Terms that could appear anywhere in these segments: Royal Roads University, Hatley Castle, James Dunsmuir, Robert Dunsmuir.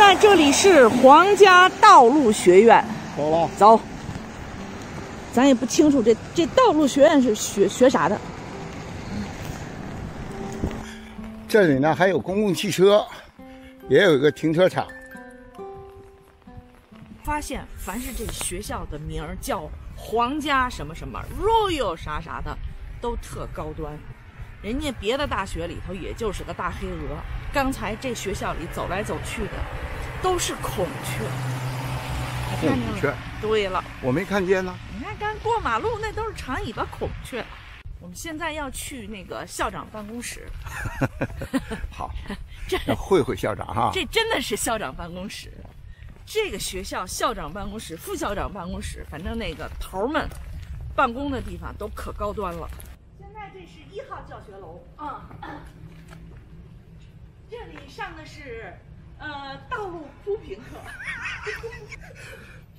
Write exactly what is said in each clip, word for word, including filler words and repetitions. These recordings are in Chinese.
在这里是皇家道路学院。走了，走。咱也不清楚这这道路学院是学学啥的。这里呢还有公共汽车，也有一个停车场。发现凡是这学校的名儿叫皇家什么什么 Royal 啥啥的，都特高端。 人家别的大学里头也就是个大黑鹅，刚才这学校里走来走去的都是孔雀。孔雀。对了，我没看见呢。你看，刚过马路那都是长尾巴孔雀。我们现在要去那个校长办公室。好，这会会校长哈。这真的是校长办公室。这个学校校长办公室、副校长办公室，反正那个头们办公的地方都可高端了。 这是一号教学楼啊、嗯，这里上的是呃道路铺平课，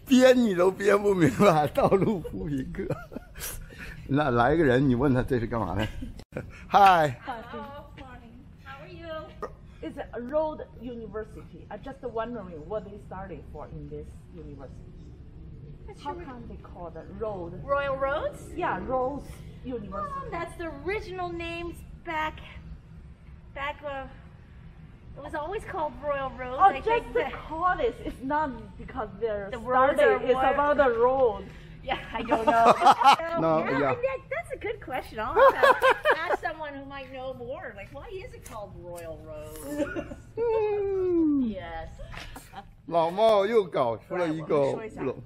编你都编不明白，道路铺平课。那来个人，你问他这是干嘛呢 ？Hi. Hello, morning. How are you? It's a road university. I just wondering what they started for in this university. How come they call the road? Royal Roads? Yeah, roads. University. That's the original names back, back uh, it was always called Royal Roads. Oh, I just the call this. It's not because they're the started. It's about the road. Yeah, I don't know. no, yeah, yeah. That, that's a good question. I'll have to ask someone who might know more. Like, why is it called Royal Roads? yes. 老猫又搞出了一个乌龙。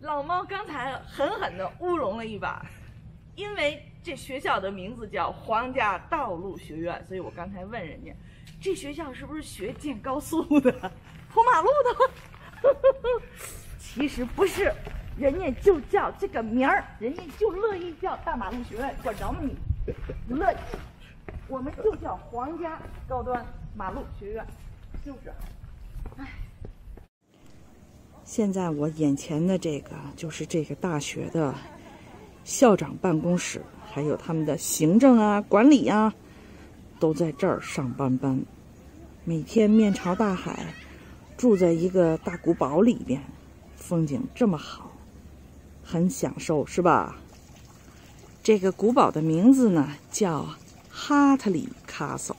老猫刚才狠狠地乌龙了一把。 因为这学校的名字叫皇家道路学院，所以我刚才问人家，这学校是不是学建高速的、铺马路的？其实不是，人家就叫这个名儿，人家就乐意叫大马路学院，管着吗你？乐意，我们就叫皇家高端马路学院，就是。哎，现在我眼前的这个就是这个大学的。 校长办公室，还有他们的行政啊、管理啊，都在这儿上班班。每天面朝大海，住在一个大古堡里边，风景这么好，很享受，是吧？这个古堡的名字呢叫哈特里 Castle。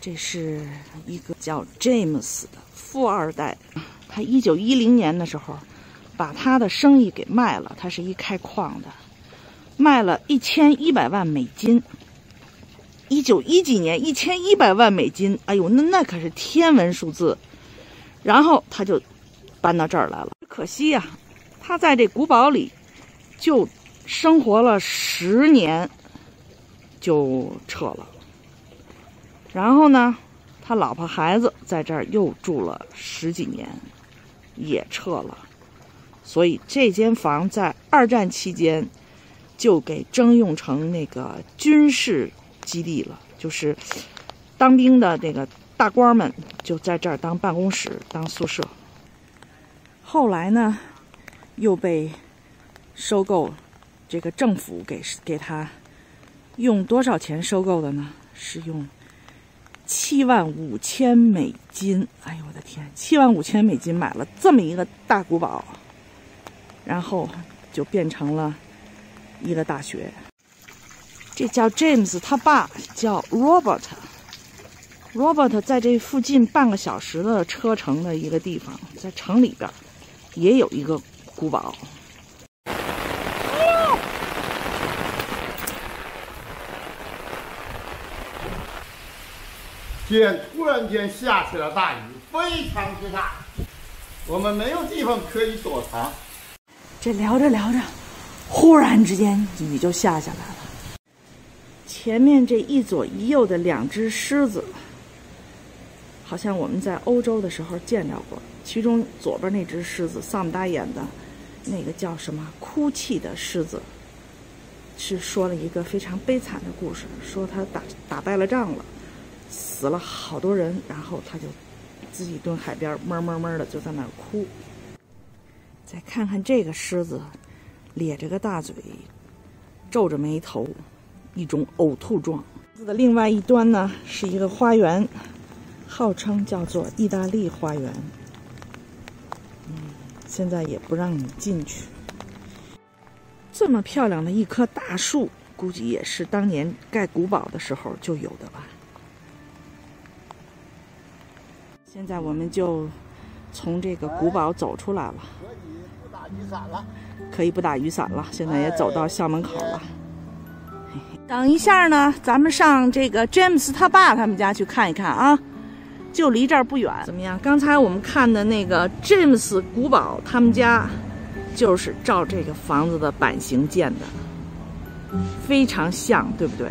这是一个叫 James 的富二代，他一九一零年的时候。 把他的生意给卖了，他是一开矿的，卖了一千一百万美金。一九一几年，一千一百万美金，哎呦，那那可是天文数字。然后他就搬到这儿来了。可惜呀、啊，他在这古堡里就生活了十年，就撤了。然后呢，他老婆孩子在这儿又住了十几年，也撤了。 所以这间房在二战期间就给征用成那个军事基地了，就是当兵的那个大官们就在这儿当办公室、当宿舍。后来呢，又被收购，这个政府给给他用多少钱收购的呢？是用七万五千美金。哎呦我的天，七万五千美金买了这么一个大古堡。 然后就变成了一个大学。这叫 James， 他爸叫 Robert。Robert 在这附近半个小时的车程的一个地方，在城里边也有一个古堡。天突然间下起了大雨，非常之大，我们没有地方可以躲藏。 这聊着聊着，忽然之间雨就下下来了。前面这一左一右的两只狮子，好像我们在欧洲的时候见着过。其中左边那只狮子，萨姆达演的，那个叫什么“哭泣的狮子”，是说了一个非常悲惨的故事，说他打打败了仗了，死了好多人，然后他就自己蹲海边，闷闷闷的就在那儿哭。 再看看这个狮子，咧着个大嘴，皱着眉头，一种呕吐状。的另外一端呢是一个花园，号称叫做意大利花园。嗯，现在也不让你进去。这么漂亮的一棵大树，估计也是当年盖古堡的时候就有的吧。现在我们就从这个古堡走出来了。可以不打雨伞了。可以不打雨伞了，现在也走到校门口了。等一下呢，咱们上这个 James 他爸他们家去看一看啊，就离这儿不远。怎么样？刚才我们看的那个 James 古堡他们家，就是照这个房子的版型建的，非常像，对不对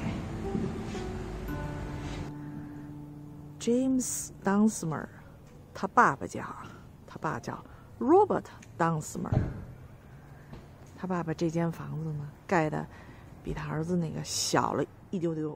？James Dunsmuir， 他爸爸家，他爸叫 Robert Dunsmuir。 他爸爸这间房子呢，盖的比他儿子那个小了一丢丢。